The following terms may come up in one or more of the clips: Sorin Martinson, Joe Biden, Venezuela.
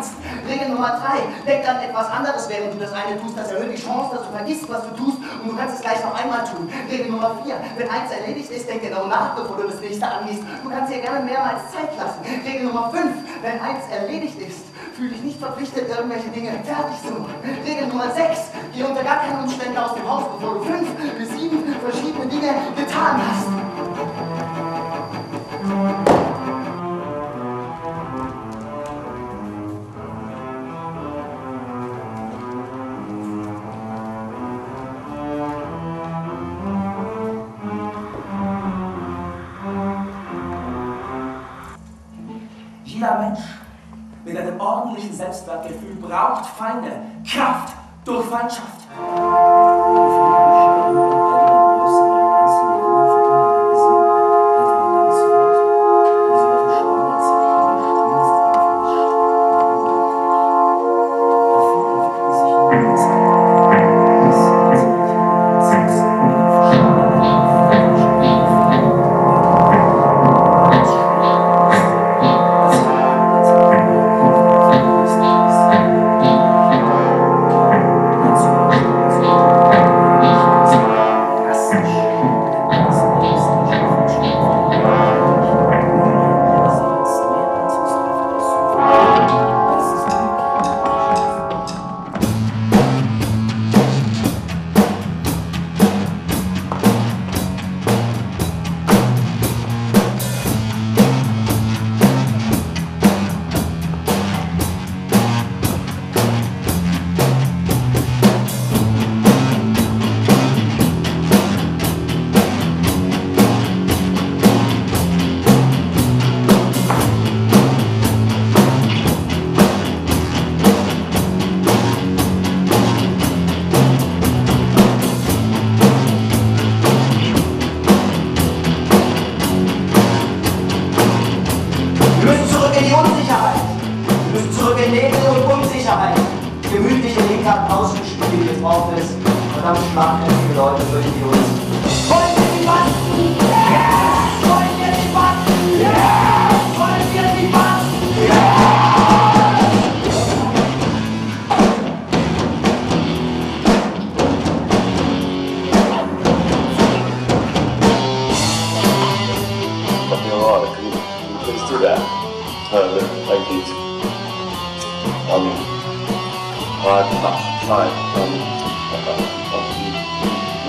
kannst. Regel Nummer 3, denk an etwas anderes, während du das eine tust. Das erhöht die Chance, dass du vergisst, was du tust, und du kannst es gleich noch einmal tun. Regel Nummer 4, wenn eins erledigt ist, denk genau nach, bevor du das nächste angehst. Du kannst dir gerne mehrmals Zeit lassen. Regel Nummer 5, wenn eins erledigt ist, fühl dich nicht verpflichtet, irgendwelche Dinge fertig zu machen. Regel Nummer 6, geh unter gar keinen Umständen aus dem Haus, bevor du 5 bis 7 verschiedene Dinge getan hast. Jeder Mensch mit einem ordentlichen Selbstwertgefühl braucht Feinde, Kraft durch Feindschaft.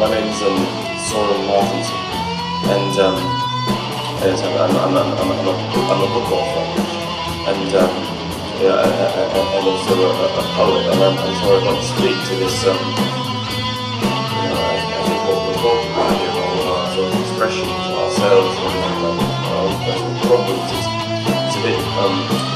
My name is Sorin Martinson, and I'm a book author, and I'm also a poet, and I'm sorry I can't speak to this, I think what we're talking about here, all our sort of expressions, ourselves, and our personal problems, it's a bit